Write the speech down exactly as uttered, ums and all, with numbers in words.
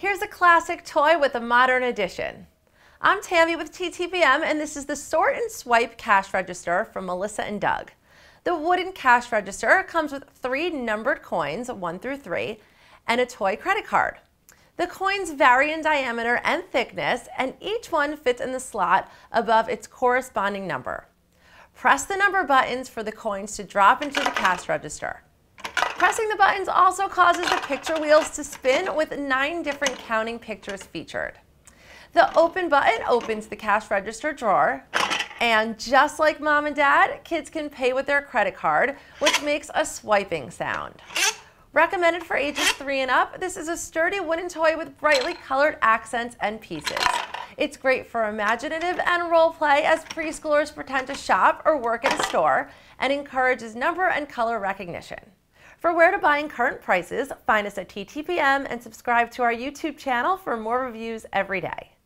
Here's a classic toy with a modern edition. I'm Tammy with T T P M, and this is the Sort and Swipe Cash Register from Melissa and Doug. The wooden cash register comes with three numbered coins, one through three, and a toy credit card. The coins vary in diameter and thickness, and each one fits in the slot above its corresponding number. Press the number buttons for the coins to drop into the cash register. Pressing the buttons also causes the picture wheels to spin with nine different counting pictures featured. The open button opens the cash register drawer, and just like mom and dad, kids can pay with their credit card, which makes a swiping sound. Recommended for ages three and up, this is a sturdy wooden toy with brightly colored accents and pieces. It's great for imaginative and role play as preschoolers pretend to shop or work at a store, and encourages number and color recognition. For where to buy and current prices, find us at T T P M and subscribe to our YouTube channel for more reviews every day.